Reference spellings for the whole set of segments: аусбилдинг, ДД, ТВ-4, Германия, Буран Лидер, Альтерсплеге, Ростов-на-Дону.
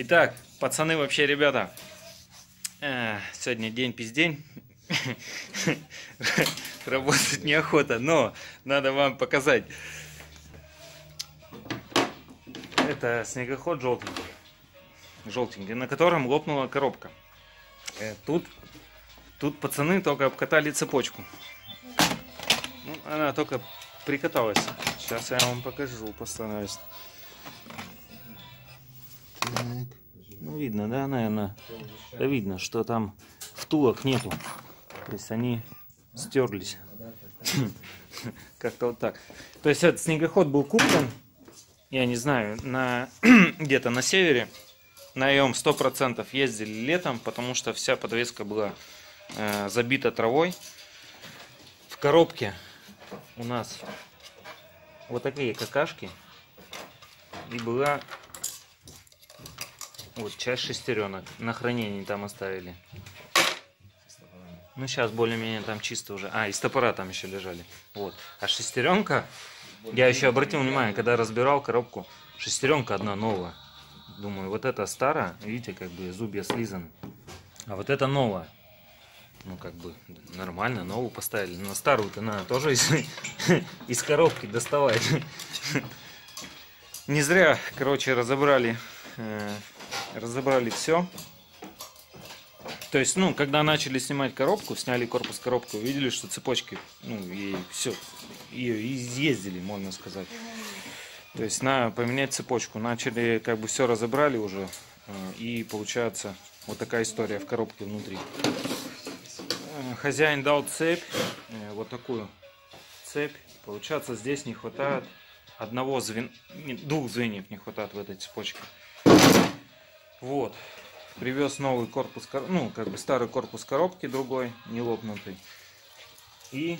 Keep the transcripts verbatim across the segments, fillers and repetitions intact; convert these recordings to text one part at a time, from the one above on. Итак, пацаны, вообще, ребята, э, сегодня день пиздень, работать неохота, но надо вам показать. Это снегоход желтенький, желтенький, на котором лопнула коробка. Э, тут, тут пацаны только обкатали цепочку. Ну, она только прикаталась. Сейчас я вам покажу, постараюсь. Ну, видно, да, наверное, да, видно, что там втулок нету, то есть они стерлись, как-то вот так. То есть этот снегоход был куплен, я не знаю, на где-то на севере, на нем сто процентов ездили летом, потому что вся подвеска была э, забита травой. В коробке у нас вот такие какашки и была... Вот часть шестеренок на хранение там оставили. Ну сейчас более-менее там чисто уже. А, и стопора там еще лежали. Вот. А шестеренка, я еще обратил внимание, когда разбирал коробку, шестеренка одна новая. Думаю, вот эта старая, видите, как бы зубья слизаны. А вот это новая. Ну как бы нормально, новую поставили. Но старую-то надо тоже из, из коробки доставать. Не зря, короче, разобрали... разобрали все. То есть, ну, когда начали снимать коробку, сняли корпус коробки, увидели, что цепочки, ну, и все, ее изъездили, можно сказать. То есть, надо поменять цепочку. Начали, как бы, все разобрали уже, и получается вот такая история в коробке внутри. Хозяин дал цепь, вот такую цепь. Получается, здесь не хватает одного звена, двух звеньев не хватает в этой цепочке. Вот, привез новый корпус, ну, как бы старый корпус коробки, другой, не лопнутый. И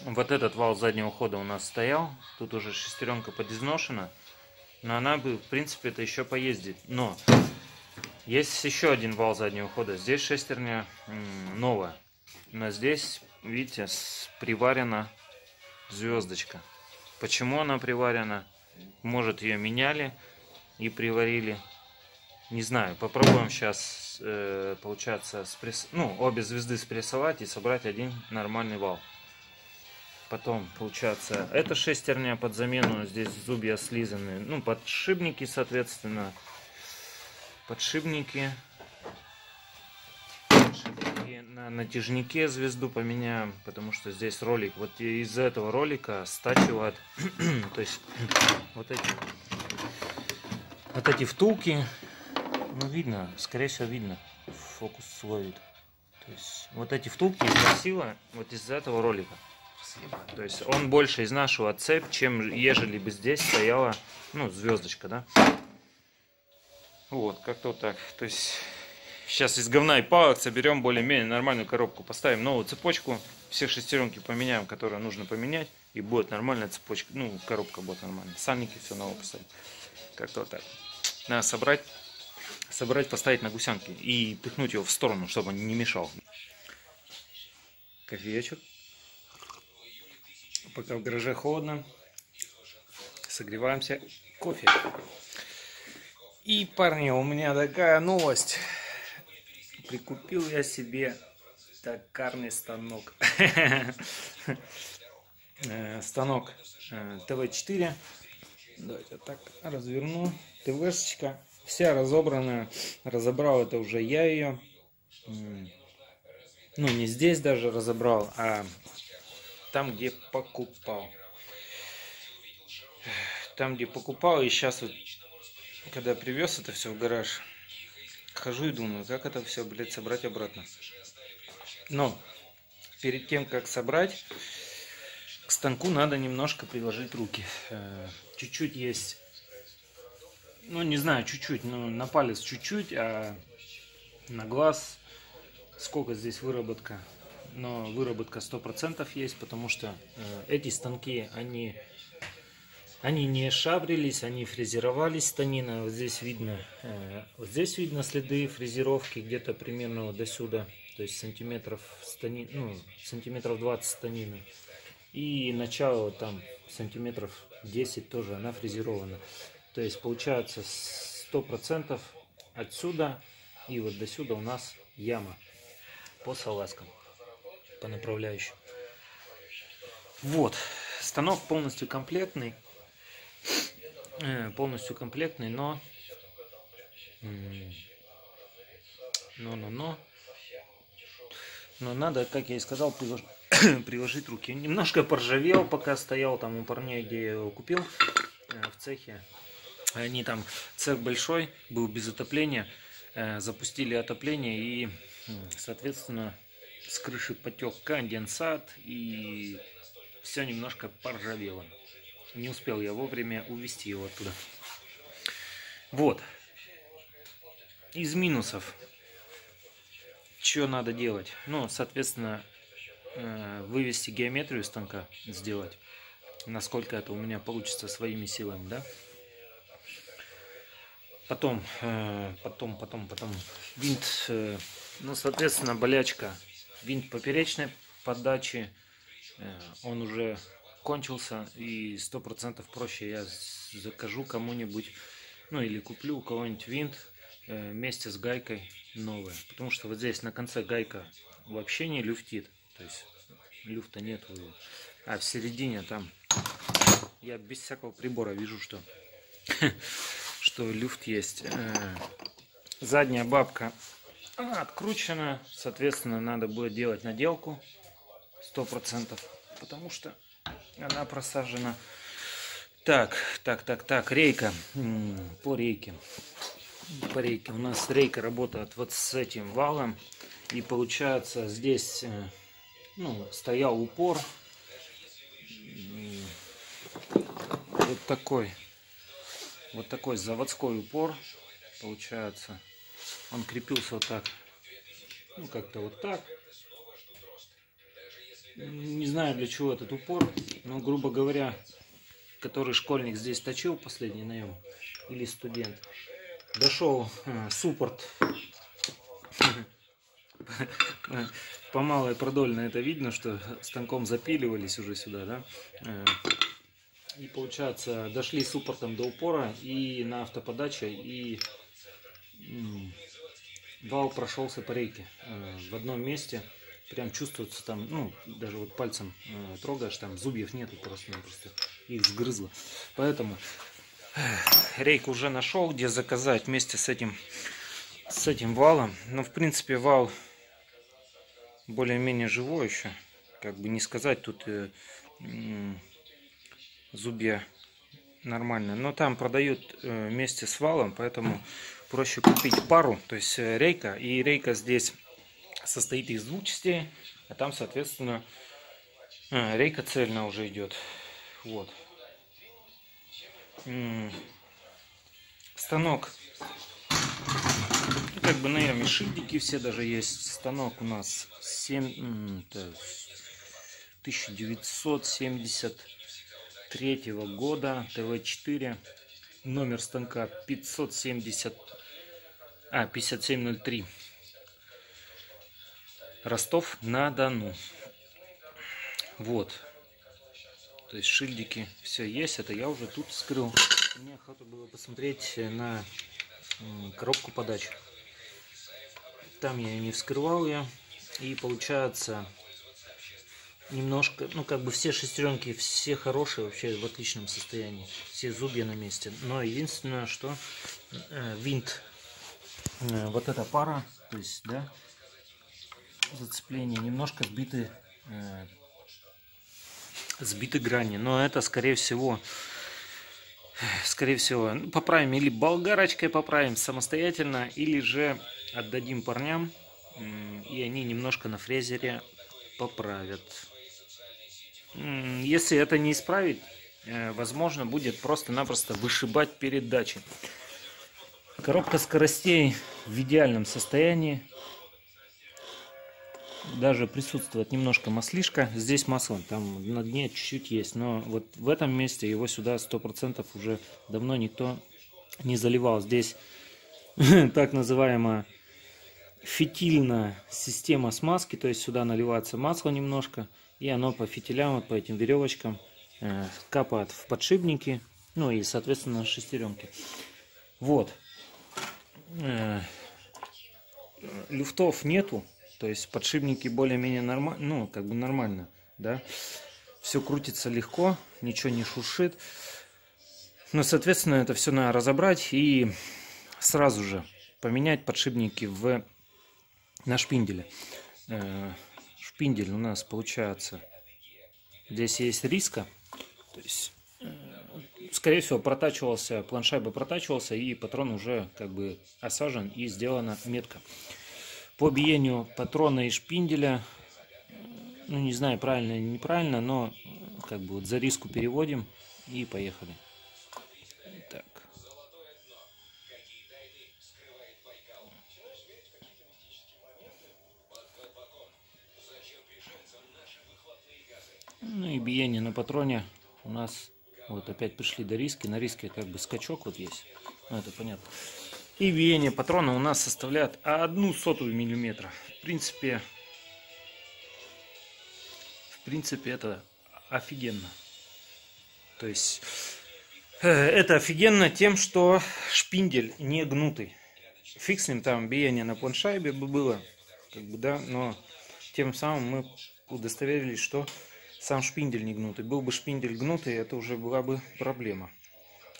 вот этот вал заднего хода у нас стоял, тут уже шестеренка подизношена, но она бы, в принципе, это еще поездит. Но есть еще один вал заднего хода, здесь шестерня новая, но здесь, видите, приварена звездочка. Почему она приварена? Может, ее меняли и приварили. Не знаю. Попробуем сейчас, э, получается, спресс... ну, обе звезды спрессовать и собрать один нормальный вал. Потом, получается, эта шестерня под замену. Здесь зубья слизаны. Ну, подшипники, соответственно. Подшипники. Подшипники. На натяжнике звезду поменяем. Потому что здесь ролик. Вот из-за этого ролика стачивает. То есть... Вот эти, вот эти втулки, ну видно, скорее всего видно, фокус словит. То есть вот эти втулки износило вот из-за этого ролика. То есть он больше изнашивал цепь, чем ежели бы здесь стояла, ну, звездочка, да. Вот, как-то вот так. То есть сейчас из говна и палок соберем более-менее нормальную коробку, поставим новую цепочку, все шестеренки поменяем, которые нужно поменять. И будет нормальная цепочка, ну, коробка будет нормальная. Сальники все новое поставить. Как-то вот так. Надо собрать, собрать, поставить на гусянки и пихнуть его в сторону, чтобы он не мешал. Кофеечек. Пока в гараже холодно. Согреваемся кофе. И, парни, у меня такая новость. Прикупил я себе токарный станок. Станок тэ вэ четыре. Давайте так разверну. ТВ-шечка вся разобранная. Разобрал это уже я ее. Ну, не здесь даже разобрал, а там, где покупал. Там, где покупал. И сейчас вот, когда привез это все в гараж, хожу и думаю, как это все, блядь, собрать обратно. Но перед тем, как собрать, к станку надо немножко приложить руки. Чуть-чуть есть, ну не знаю, чуть-чуть, но на палец чуть-чуть, а на глаз сколько здесь выработка. Но выработка сто процентов есть, потому что эти станки, они, они не шабрились, они фрезеровались станина. Вот здесь видно, вот здесь видно следы фрезеровки где-то примерно до сюда, то есть сантиметров станин, ну, сантиметров двадцать станины. и начало там сантиметров десять тоже она фрезерована. То есть получается сто процентов отсюда и вот до сюда у нас яма по салазкам, по направляющим. Вот, станок полностью комплектный, полностью комплектный, но, но, но, но, но надо, как я и сказал, приложить, приложить руки. Немножко поржавел, пока стоял там у парней, где я его купил, в цехе. Они там, цех большой, был без отопления, запустили отопление и, соответственно, с крыши потек конденсат и все немножко поржавело. Не успел я вовремя увести его оттуда. Вот. Из минусов. Что надо делать? Ну, соответственно, вывести геометрию станка, сделать. Насколько это у меня получится своими силами, да? Потом, потом, потом, потом. Винт, ну, соответственно, болячка. Винт поперечной подачи, он уже кончился, и сто процентов проще я закажу кому-нибудь, ну или куплю у кого-нибудь винт вместе с гайкой новой, потому что вот здесь на конце гайка вообще не люфтит, то есть люфта нет, а в середине там я без всякого прибора вижу, что что люфт есть. Задняя бабка, она откручена, соответственно, надо будет делать наделку сто процентов, потому что она просажена. Так, так, так, так, рейка. По рейке. По рейке. У нас рейка работает вот с этим валом. И получается здесь, ну, стоял упор. Вот такой. Вот такой заводской упор. Получается. Он крепился вот так. Ну, как-то вот так. Не знаю, для чего этот упор, но, грубо говоря, который школьник здесь точил последний наем, или студент, дошел э, суппорт по малой продольно, это видно, что станком запиливались уже сюда, да, э, и получается, дошли суппортом до упора и на автоподаче, и э, вал прошелся по рейке э, в одном месте. Прям чувствуется там, ну, даже вот пальцем э, трогаешь, там зубьев нету просто-напросто, их сгрызло. Поэтому э, рейк уже нашел, где заказать вместе с этим, с этим валом. Но, в принципе, вал более-менее живой еще. Как бы не сказать, тут э, э, зубья нормально. Но там продают э, вместе с валом, поэтому проще купить пару, то есть э, рейка. И рейка здесь состоит из двух частей, а там, соответственно, рейка цельно уже идет. Вот. Станок. Ну, как бы, наверное, шильдики все даже есть. Станок у нас тысяча девятьсот семьдесят третьего года, тэ вэ четыре. Номер станка пятьсот семьдесят, а, пятьдесят семь ноль три. Ростов-на-Дону. Вот. То есть шильдики все есть. Это я уже тут вскрыл. Мне охота было посмотреть на коробку подач. Там я не вскрывал ее. И получается немножко, ну как бы все шестеренки, все хорошие, вообще в отличном состоянии. Все зубья на месте. Но единственное, что э, винт, э, вот эта пара, то есть, да, зацепление немножко сбиты, э, сбиты грани, но это скорее всего скорее всего поправим, или болгарочкой поправим самостоятельно, или же отдадим парням, э, и они немножко на фрезере поправят. Если это не исправить, э, возможно, будет просто-напросто вышибать передачи. Коробка скоростей в идеальном состоянии. Даже присутствует немножко маслишка. Здесь масло там на дне чуть-чуть есть. Но вот в этом месте его сюда сто процентов уже давно никто не заливал. Здесь так называемая фитильная система смазки, то есть сюда наливается масло немножко, и оно по фитилям, вот по этим веревочкам капает в подшипники, ну и соответственно шестеренки. Вот, люфтов нету, то есть подшипники более-менее нормально, ну как бы нормально, да, все крутится легко, ничего не шуршит. Но соответственно это все надо разобрать и сразу же поменять подшипники в на шпинделе. Шпиндель у нас получается, здесь есть риска, то есть скорее всего протачивался, планшайба протачивался, и патрон уже как бы осажен и сделана метка. По биению патрона и шпинделя, ну не знаю, правильно или неправильно, но как бы вот за риску переводим и поехали. Так. Ну и биение на патроне у нас вот опять пришли до риски. На риске как бы скачок вот есть, ну это понятно. И биение патрона у нас составляет одну сотую миллиметра. В принципе, в принципе это офигенно. То есть это офигенно тем, что шпиндель не гнутый. Фиг с ним, там биение на планшайбе бы было, как бы, да, но тем самым мы удостоверились, что сам шпиндель не гнутый. Был бы шпиндель гнутый, это уже была бы проблема.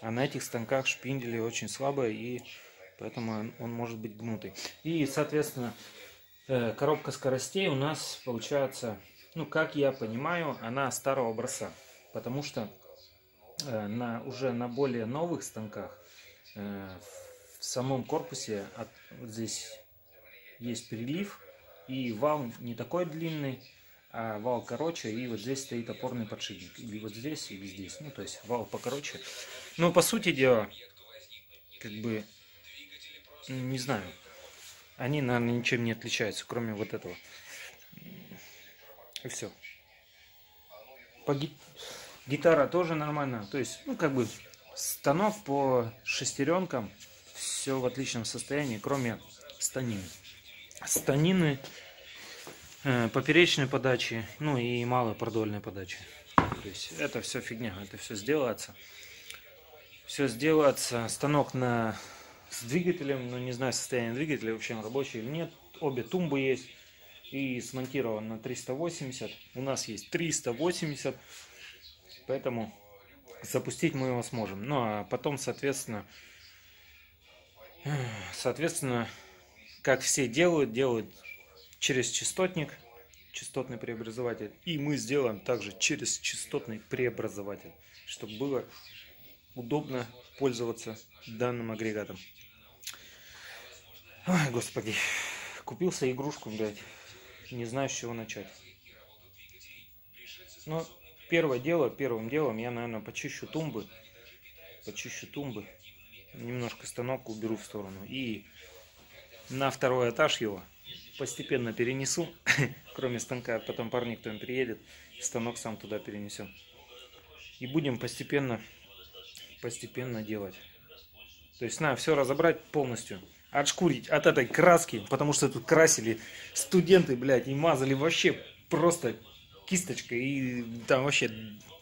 А на этих станках шпиндели очень слабые, и поэтому он может быть гнутый. И, соответственно, коробка скоростей у нас получается, ну, как я понимаю, она старого образца. Потому что на, уже на более новых станках в самом корпусе от, вот здесь есть перелив, и вал не такой длинный, а вал короче, и вот здесь стоит опорный подшипник. Или вот здесь, или здесь. Ну, то есть вал покороче. Но по сути дела, как бы, не знаю, они, наверное, ничем не отличаются, кроме вот этого. И все. По ги... Гитара тоже нормально. То есть, ну, как бы, станов по шестеренкам все в отличном состоянии, кроме станины. Станины э, поперечной подачи, ну, и малопродольной подачи. То есть, это все фигня, это все сделается. Все сделается. Станок на... с двигателем, ну не знаю состояние двигателя, вообще он рабочий или нет. Обе тумбы есть и смонтирован на триста восемьдесят. У нас есть триста восемьдесят, поэтому запустить мы его сможем. Ну а потом, соответственно, соответственно, как все делают, делают через частотник, частотный преобразователь. И мы сделаем также через частотный преобразователь, чтобы было удобно пользоваться данным агрегатом. Ой, господи, купился игрушку, блядь, не знаю, с чего начать. Но первое дело, первым делом я, наверное, почищу тумбы, почищу тумбы, немножко станок уберу в сторону и на второй этаж его постепенно перенесу, кроме станка, потом парни кто-нибудь приедет, станок сам туда перенесем. И будем постепенно постепенно делать. То есть надо все разобрать полностью, отшкурить от этой краски, потому что тут красили студенты, блядь, и мазали вообще просто кисточкой, и там вообще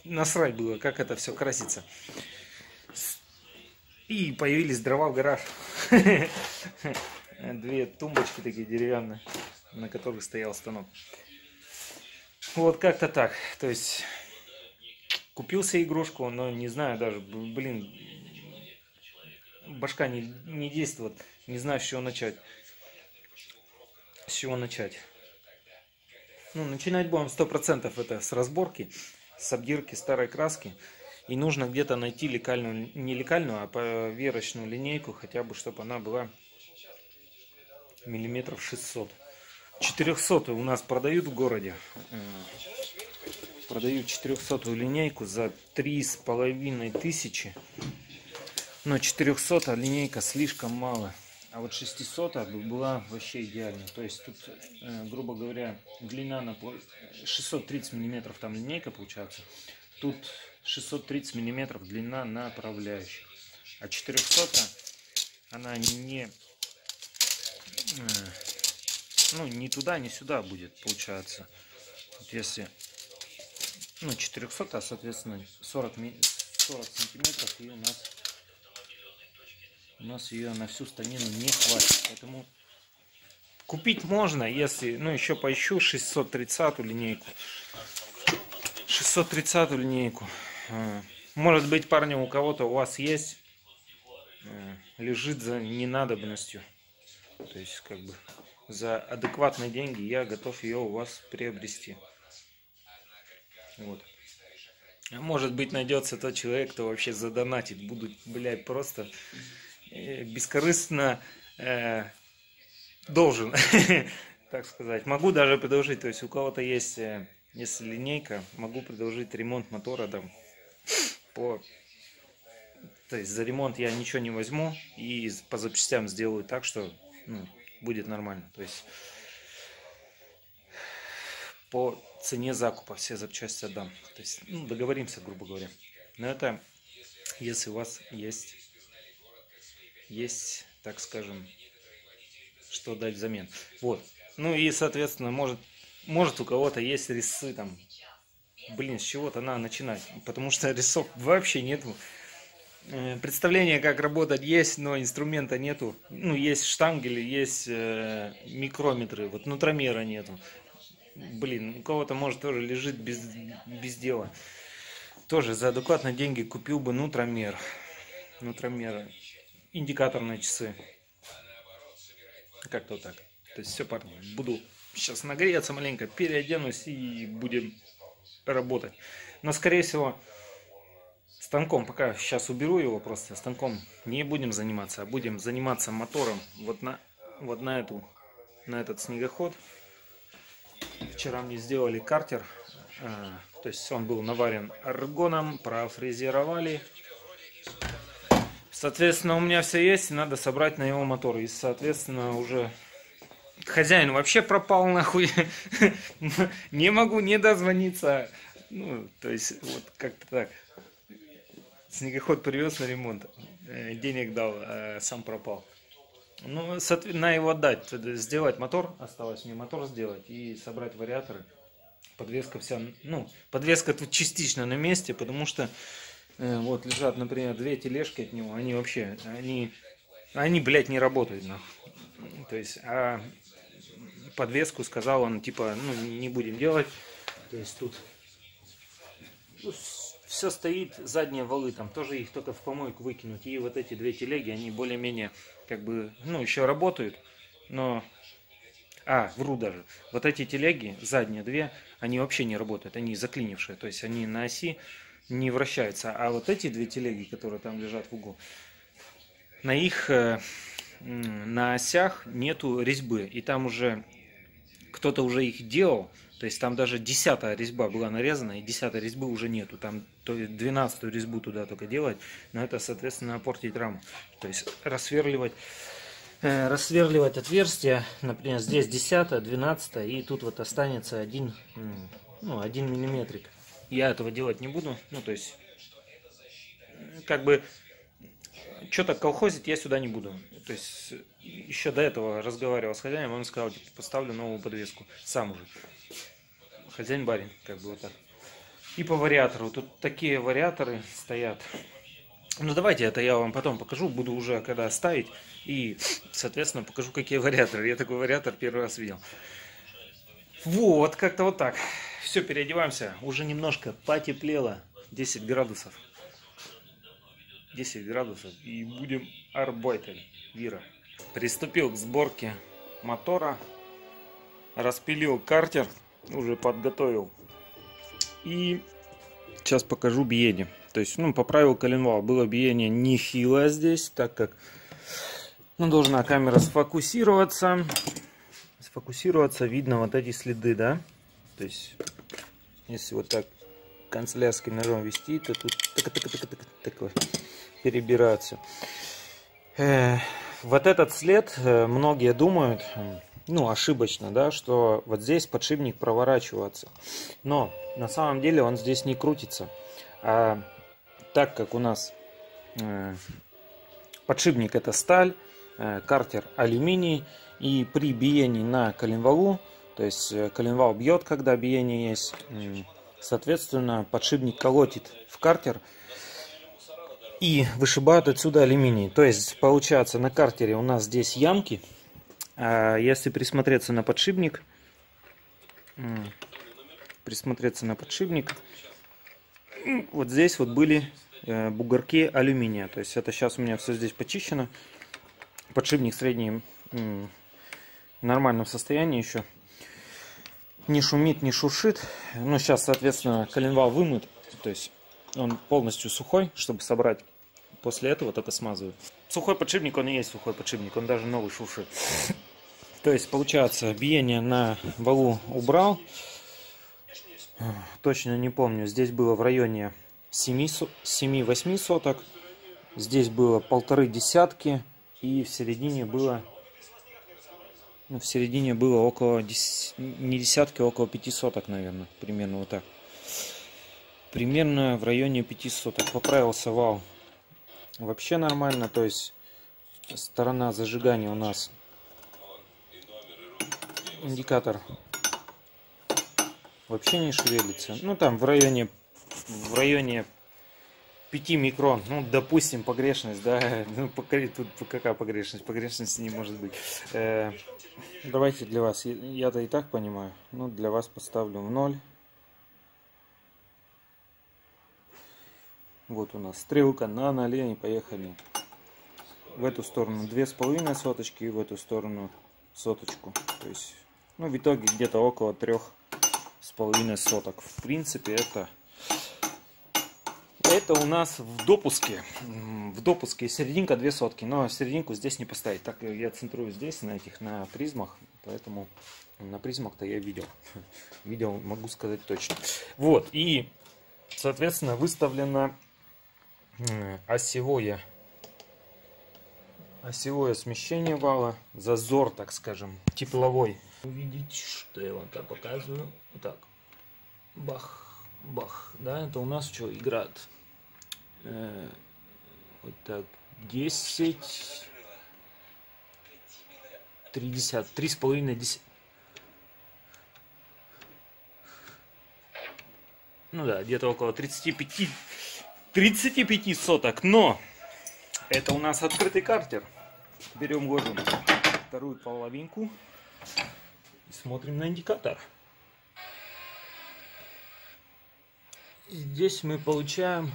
насрать было, как это все красится. И появились дрова в гараж. Две тумбочки такие деревянные, на которых стоял станок. Вот как-то так. То есть купился игрушку, но не знаю даже, блин, башка не, не действует, не знаю, с чего начать. С чего начать? Ну, начинать будем сто процентов это с разборки, с обдирки старой краски. И нужно где-то найти лекальную, не лекальную, а поверочную линейку, хотя бы, чтобы она была миллиметров шестьсот. четыреста у нас продают в городе. Продаю четырехсотую линейку за три с половиной тысячи. Но четырехсотая линейка слишком мало. А вот шестисотая была вообще идеально. То есть тут, грубо говоря, длина на шестьсот тридцать миллиметров там линейка получается. Тут шестьсот тридцать миллиметров длина направляющих. А четырехсотая она не, ну, ни туда, ни сюда будет, получается. Вот если, ну, четыреста, а соответственно сорок, сорок сантиметров, и у нас у нас ее на всю станину не хватит. Поэтому купить можно, если, ну, еще поищу шестьсот тридцать линейку. шестьсот тридцать линейку. Может быть, парни, у кого-то, у вас есть, лежит за ненадобностью. То есть, как бы, за адекватные деньги я готов ее у вас приобрести. Вот. Может быть, найдется тот человек, кто вообще задонатит. Будут, блядь, просто бескорыстно э, должен, так сказать. Могу даже предложить, то есть, у кого-то есть, если линейка, могу предложить ремонт мотора там по... То есть за ремонт я ничего не возьму и по запчастям сделаю так, что, ну, будет нормально. То есть по цене закупа все запчасти отдам. То есть, ну, договоримся, грубо говоря. Но это если у вас есть, есть, так скажем, что дать взамен. Вот. Ну и, соответственно, может, может у кого-то есть резцы там. Блин, с чего-то надо начинать, потому что резцов вообще нету. Представление, как работать, есть, но инструмента нету. Ну, есть штангели, есть э, микрометры, вот нутромера нету. Блин, у кого-то, может, тоже лежит без, без дела. Тоже за адекватные деньги купил бы нутромер. Нутромеры. Индикаторные часы. Как-то вот так. То есть все, парни, буду сейчас нагреться маленько, переоденусь и будем работать. Но, скорее всего... Станком пока сейчас уберу его, просто станком не будем заниматься, а будем заниматься мотором вот на вот на эту на этот снегоход. Вчера мне сделали картер, э, то есть он был наварен аргоном, профрезеровали. Соответственно, у меня все есть, надо собрать на его мотор. И соответственно уже хозяин вообще пропал нахуй, не могу не дозвониться. Ну, то есть вот как-то так. Снегоход привез на ремонт, денег дал, а сам пропал. Ну, соответственно, его отдать, сделать мотор, осталось мне мотор сделать и собрать вариаторы. Подвеска вся, ну, подвеска тут частично на месте, потому что э, вот лежат, например, две тележки от него, они вообще, они, они, блядь, не работают, нахуй. То есть, а подвеску сказал он, типа, ну, не будем делать, то есть тут... Все стоит, задние валы, там тоже их только в помойку выкинуть. И вот эти две телеги, они более-менее, как бы, ну, еще работают, но... А, вру даже. Вот эти телеги, задние две, они вообще не работают, они заклинившие, то есть они на оси не вращаются. А вот эти две телеги, которые там лежат в углу, на их, на осях нету резьбы. И там уже кто-то уже их делал. То есть там даже десятая резьба была нарезана, и десятой резьбы уже нету. Там двенадцатую резьбу туда только делать, но это, соответственно, портить раму. То есть рассверливать, э, рассверливать отверстия, например, здесь десятая, двенадцатая, и тут вот останется один, ну, один миллиметрик. Я этого делать не буду. Ну, то есть, как бы, что-то колхозить я сюда не буду. То есть, еще до этого разговаривал с хозяином, он сказал, типа, поставлю новую подвеску сам уже. Хозяин барин, как бы вот так. И по вариатору. Тут такие вариаторы стоят. Ну давайте, это я вам потом покажу. Буду уже когда ставить. И, соответственно, покажу, какие вариаторы. Я такой вариатор первый раз видел. Вот, как-то вот так. Все, переодеваемся. Уже немножко потеплело. десять градусов. десять градусов. И будем арбайтель. Вира. Приступил к сборке мотора. Распилил картер. Уже подготовил. И сейчас покажу биение. То есть, ну, поправил коленвал. Было биение нехилое здесь, так как, ну, должна камера сфокусироваться. Сфокусироваться, видно вот эти следы, да? То есть, если вот так канцелярским ножом вести, то тут такое перебирается. Вот этот след, многие думают... Ну, ошибочно, да, что вот здесь подшипник проворачивается. Но на самом деле он здесь не крутится. А так как у нас э, подшипник это сталь, э, картер алюминий, И при биении на коленвалу, то есть коленвал бьет, когда биение есть, соответственно, подшипник колотит в картер и вышибают отсюда алюминий. То есть, получается, на картере у нас здесь ямки. А если присмотреться на подшипник, присмотреться на подшипник, вот здесь вот были бугорки алюминия. То есть это сейчас у меня все здесь почищено. Подшипник средний, в нормальном состоянии еще. Не шумит, не шуршит. Ну, сейчас, соответственно, коленвал вымыт. То есть он полностью сухой, чтобы собрать. После этого только смазываю. Сухой подшипник, он и есть сухой подшипник. Он даже новый шуршит. То есть, получается, биение на валу убрал. Точно не помню. Здесь было в районе семь-восемь соток. Здесь было полторы десятки. И в середине было... Ну, в середине было около десять, не десятки, а около пяти соток, наверное. Примерно вот так. Примерно в районе пяти соток. Поправился вал вообще нормально. То есть сторона зажигания у нас индикатор вообще не шевелится. Ну там в районе, в районе пяти микрон. Ну, допустим, погрешность, да. Ну, тут какая погрешность? Погрешности не может быть. Э, давайте для вас. Я-то и так понимаю. Ну, для вас поставлю в ноль. Вот у нас стрелка на ноле, и поехали. В эту сторону две с половиной соточки, и в эту сторону соточку. То есть, ну, в итоге где-то около трёх с половиной соток. В принципе, это... Это у нас в допуске. В допуске серединка две сотки. Но серединку здесь не поставить. Так я центрую здесь, на этих, на призмах. Поэтому на призмах-то я видел. Видел, могу сказать точно. Вот. И, соответственно, выставлено осевое, осевое смещение вала. Зазор, так скажем, тепловой. Увидите, что я вам там показываю. Вот так. Бах, бах. Да, это у нас что, играет? Вот так, десять, тридцать, три с половиной, десять. Ну да, где-то около тридцати пяти, тридцати пяти соток, но это у нас открытый картер. Берем, ложим вторую половинку и смотрим на индикатор. И здесь мы получаем...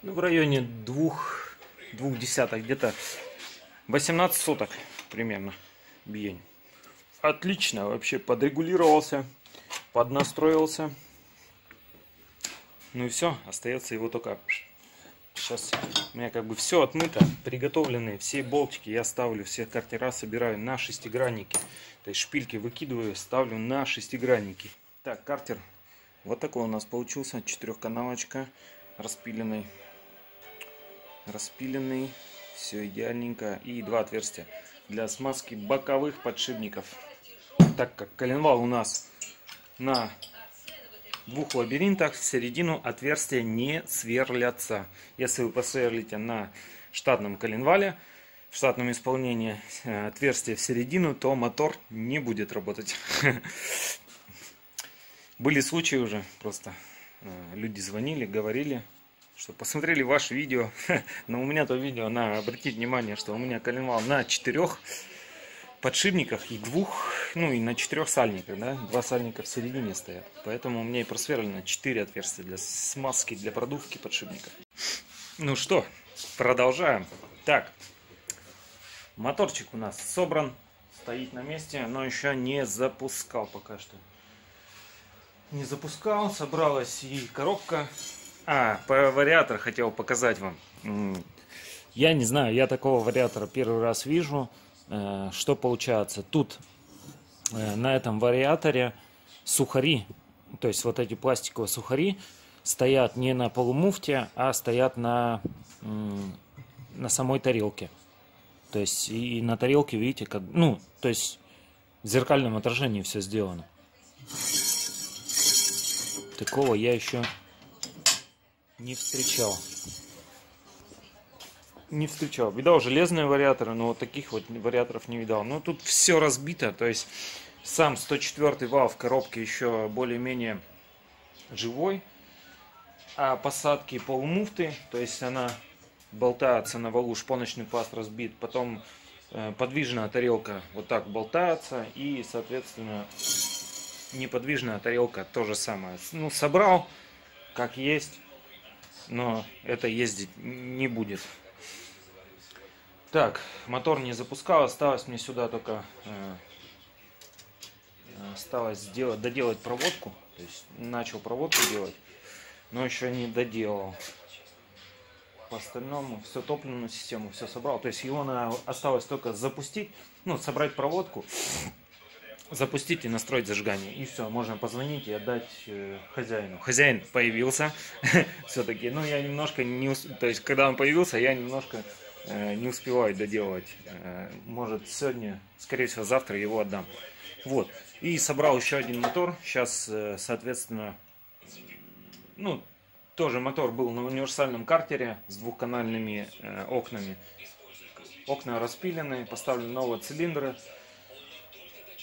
Ну, в районе двух, двух десяток, где-то восемнадцать соток примерно биение. Отлично, вообще подрегулировался, поднастроился. Ну и все, остается его только... Сейчас у меня как бы все отмыто, приготовленные все болтики. Я ставлю все картера, собираю на шестигранники. То есть шпильки выкидываю, ставлю на шестигранники. Так, картер вот такой у нас получился, четырехканалочка. Распиленный, распиленный, все идеальненько, и два отверстия для смазки боковых подшипников. Так как коленвал у нас на двух лабиринтах, в середину отверстия не сверлятся. Если вы посверлите на штатном коленвале, в штатном исполнении отверстие в середину, то мотор не будет работать. Были случаи уже просто. Люди звонили, говорили, что посмотрели ваше видео. Но у меня то видео, на, обратите внимание, что у меня коленвал на четырех подшипниках и двух, ну и на четырех сальниках, да, два сальника в середине стоят. Поэтому у меня и просверлено четыре отверстия для смазки, для продувки подшипников. Ну что, продолжаем. Так, моторчик у нас собран, стоит на месте, но еще не запускал пока что. Не запускал, собралась и коробка. А, по вариатор хотел показать вам. Я не знаю, я такого вариатора первый раз вижу. Что получается? Тут на этом вариаторе сухари, то есть вот эти пластиковые сухари, стоят не на полумуфте, а стоят на, на самой тарелке. То есть и на тарелке, видите, как, ну, то есть в зеркальном отражении все сделано. Такого я еще не встречал. не встречал. Видал железные вариаторы, но вот таких вот вариаторов не видал. Но тут все разбито, то есть сам сто четвёртый вал в коробке еще более-менее живой. А посадки полмуфты, то есть она болтается на валу, шпоночный пласт разбит, потом э, подвижная тарелка вот так болтается и, соответственно, неподвижная тарелка то же самое. Ну, собрал, как есть, но это ездить не будет. Так, мотор не запускал, осталось мне сюда только э, осталось сделать, доделать проводку. То есть начал проводку делать, но еще не доделал. По остальному всю топливную систему все собрал. То есть его на, осталось только запустить, ну, собрать проводку, запустить и настроить зажигание. И все, можно позвонить и отдать э, хозяину. Хозяин появился все-таки. Ну, я немножко не усп... То есть, когда он появился, я немножко э, не успеваю доделывать. Э, может, сегодня, скорее всего, завтра его отдам. Вот. И собрал еще один мотор. Сейчас, э, соответственно, ну, тоже мотор был на универсальном картере с двухканальными э, окнами. Окна распилены, поставлены новые цилиндры.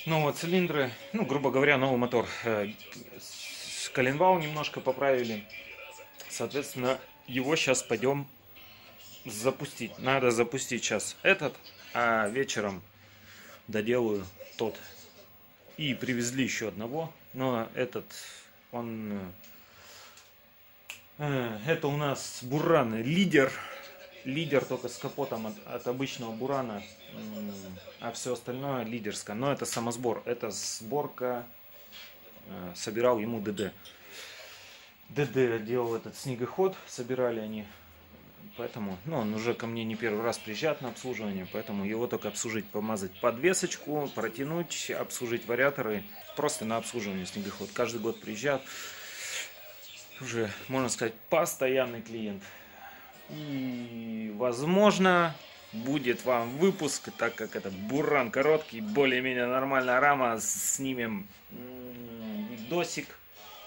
Новые цилиндры, ну, грубо говоря, новый мотор. Коленвал немножко поправили. Соответственно, его сейчас пойдем запустить. Надо запустить сейчас этот, а вечером доделаю тот. И привезли еще одного, но этот, он... Это у нас Буран Лидер. Лидер только с капотом от, от обычного Бурана, а все остальное лидерское. Но это самосбор, это сборка, собирал ему ДД. ДД делал этот снегоход, собирали они. Поэтому, ну, он уже ко мне не первый раз приезжает на обслуживание, поэтому его только обслужить, помазать подвесочку, протянуть, обслужить вариаторы. Просто на обслуживание снегоход. Каждый год приезжает. Уже, можно сказать, постоянный клиент. И, возможно, будет вам выпуск, так как это Буран короткий, более-менее нормальная рама. Снимем видосик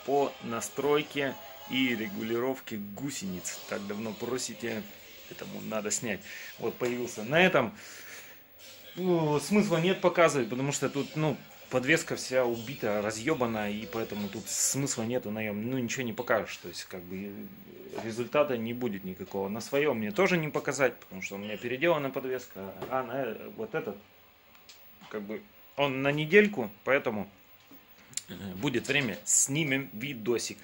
по настройке и регулировке гусениц. Так давно просите, поэтому надо снять. Вот появился. На этом смысла нет показывать, потому что тут, ну... Подвеска вся убита, разъебана, и поэтому тут смысла нету на нем. Ну, ничего не покажешь, то есть, как бы, результата не будет никакого. На своем мне тоже не показать, потому что у меня переделана подвеска, а на вот этот, как бы, он на недельку, поэтому будет время, снимем видосик.